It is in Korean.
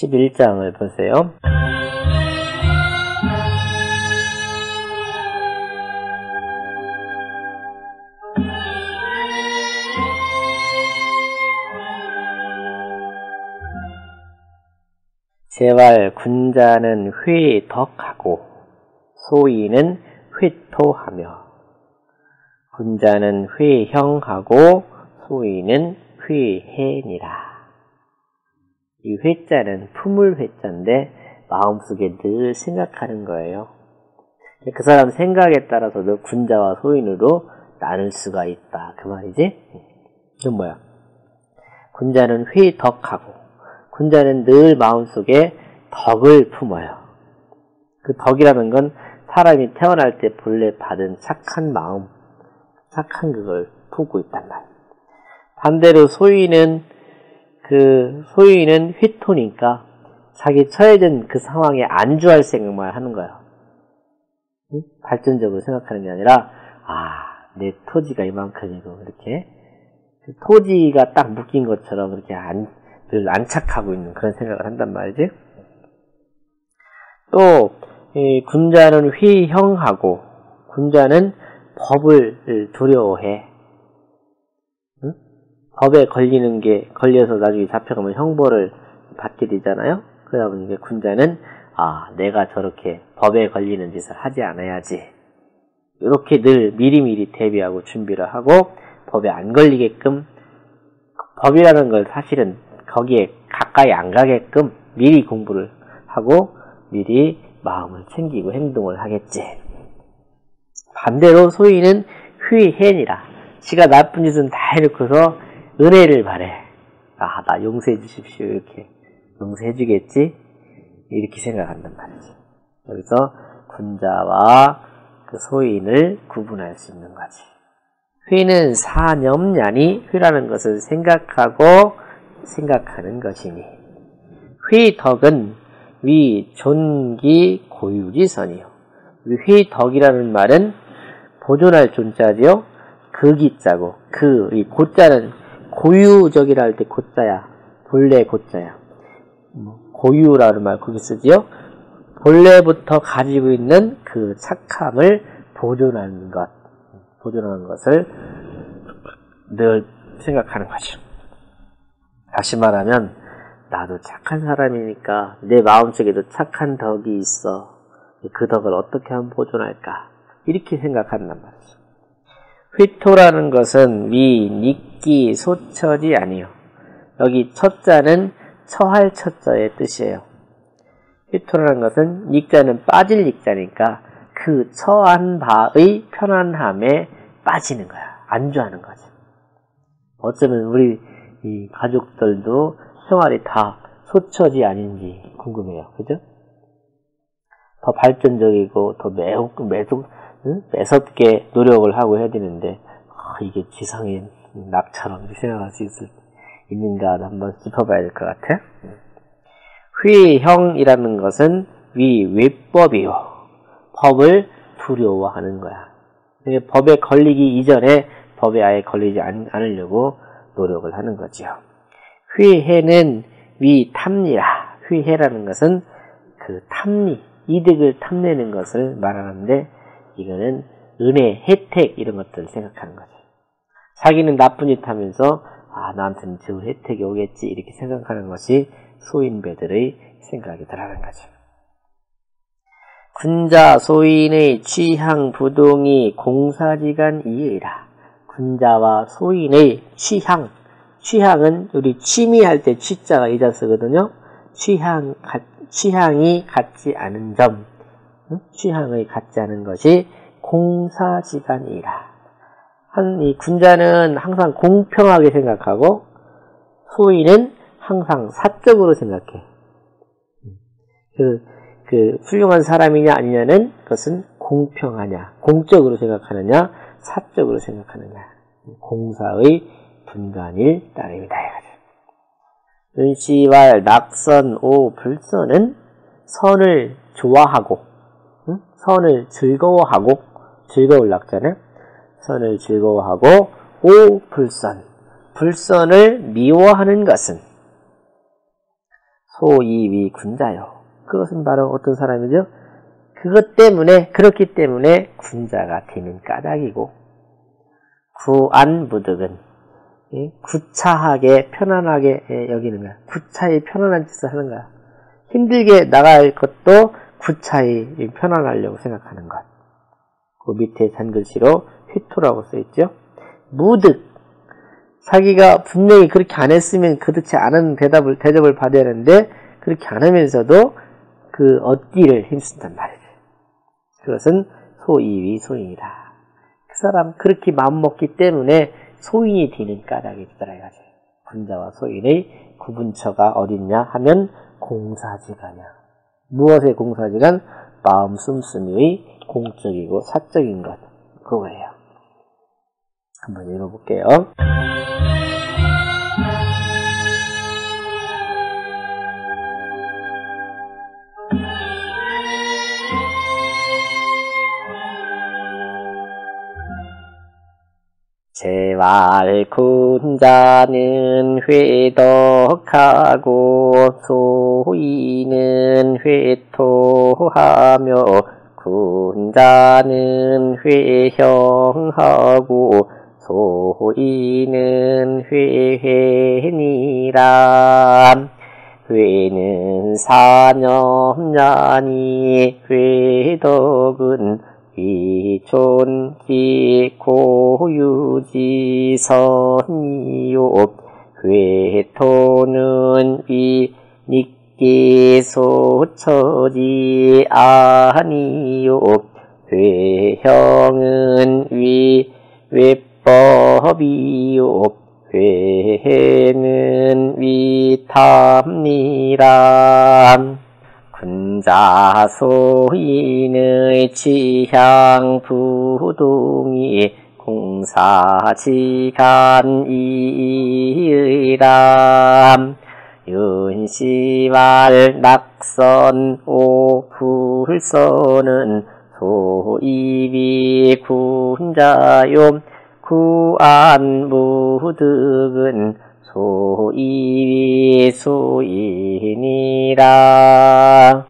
11장을 보세요. 재활 군자는 회덕하고 소인은 회토하며 군자는 회형하고 소인은 회해니라. 이 회자는 품을 회자인데 마음속에 늘 생각하는 거예요. 그 사람 생각에 따라서도 군자와 소인으로 나눌 수가 있다 그 말이지. 이건 뭐야? 군자는 회덕하고 군자는 늘 마음속에 덕을 품어요. 그 덕이라는 건 사람이 태어날 때 본래 받은 착한 마음, 착한 그걸 품고 있단 말이에요. 반대로 소인은 회토니까 자기 처해진 그 상황에 안주할 생각만 하는 거예요. 응? 발전적으로 생각하는 게 아니라 내 토지가 이만큼이고 이렇게 그 토지가 딱 묶인 것처럼 이렇게 늘 안착하고 있는 그런 생각을 한단 말이지. 또 이 군자는 휘형하고 군자는 법을 두려워해. 응? 법에 걸리는 게 걸려서 나중에 잡혀가면 형벌을 받게 되잖아요. 그러다 보니까 군자는 내가 저렇게 법에 걸리는 짓을 하지 않아야지. 이렇게 늘 미리미리 대비하고 준비를 하고 법에 안 걸리게끔, 법이라는 걸 사실은 거기에 가까이 안 가게끔 미리 공부를 하고 미리 마음을 챙기고 행동을 하겠지. 반대로 소인은 휘해니라. 지가 나쁜 짓은 다 해놓고서 은혜를 바래. 나 용서해 주십시오. 이렇게 용서해 주겠지? 이렇게 생각한단 말이지. 여기서 군자와 그 소인을 구분할 수 있는 거지. 휘는 사념냐니, 휘라는 것은 생각하고 생각하는 것이니, 휘덕은 위 존기 고유지선이요. 휘덕이라는 말은 보존할 존자지요. 극이자고 이 고자는 고유적이라 할 때 고자야. 본래 고자야. 고유라는 말 거기 쓰지요. 본래부터 가지고 있는 그 착함을 보존하는 것, 보존하는 것을 늘 생각하는 거죠. 다시 말하면 나도 착한 사람이니까 내 마음속에도 착한 덕이 있어. 그 덕을 어떻게 하면 보존할까? 이렇게 생각한단 말이죠. 휘토라는 것은 미, 닉기, 소처지 아니요. 여기 첫자는 처할 첫자의 뜻이에요. 휘토라는 것은 닉자는 빠질 닉자니까 그 처한 바의 편안함에 빠지는 거야. 안주하는 거지. 어쩌면 우리 이 가족들도 생활이 다 소처지 아닌지 궁금해요. 그죠? 더 발전적이고 더 매섭게 노력을 하고 해야 되는데 이게 지성인 낙처럼 생각할 수 있는가 한번 짚어봐야 될 것 같아. 휘형이라는 것은 외법이요. 법을 두려워하는 거야. 법에 걸리기 이전에 법에 아예 걸리지 않으려고 노력을 하는 거죠. 휘해는 위탐리라. 휘해라는 것은 그 탐리, 이득을 탐내는 것을 말하는데 이거는 은혜, 혜택 이런 것들을 생각하는 거죠. 자기는 나쁜 짓 하면서 나한테는 좋은 혜택이 오겠지 이렇게 생각하는 것이 소인배들의 생각이더라는 거죠. 군자 소인의 취향 부동이 공사지간 이의라. 군자와 소인의 취향은 우리 취미할 때 취자가 이 자 쓰거든요. 취향이 같지 않은 점, 취향의 같지 않은 것이 공사지간이라. 이 군자는 항상 공평하게 생각하고 소인은 항상 사적으로 생각해. 그 훌륭한 사람이냐 아니냐는 것은 공평하냐, 공적으로 생각하느냐, 사적으로 생각하느냐. 공사의 분간일 따름이다. 은시왈 낙선 오 불선은 선을 좋아하고, 선을 즐거워하고, 즐거울 낙자는 선을 즐거워하고, 오 불선, 불선을 미워하는 것은 소이위 군자요. 그것은 바로 어떤 사람이죠? 그것 때문에, 그렇기 때문에 군자가 되는 까닭이고, 구안부득은 구차하게 편안하게 여기는 거야. 구차히 편안한 짓을 하는 거야. 힘들게 나갈 것도 구차히 편안하려고 생각하는 것. 그 밑에 잔글씨로 휘토라고 써있죠. 무득, 자기가 분명히 그렇게 안 했으면 그렇지 않은 대접을 받아야 하는데 그렇게 안 하면서도 그 얻기를 힘쓴단 말이죠. 그것은 소이위 소인이다. 그 사람 그렇게 마음먹기 때문에 소인이 되는 까닭이 있더라 이거지. 군자와 소인의 구분처가 어딨냐 하면 공사지간이야. 무엇의 공사지간? 마음 씀씀이의 공적이고 사적인 것. 그거예요. 한번 읽어볼게요. 제왈 군자는 회덕하고 소인은 회토하며 군자는 회형하고 소인은 회니라. 회는 4년이니 회덕은 위촌지 고유지선이요. 회토는 위닉기소처지 아니요. 회형은 위외법이요. 회는 위탐이라. 군자 소인의 취향 부동이 공사지간이라. 윤시왈 낙선 오불선은 소이위 군자요. 구안무득은 소이위 소인이라.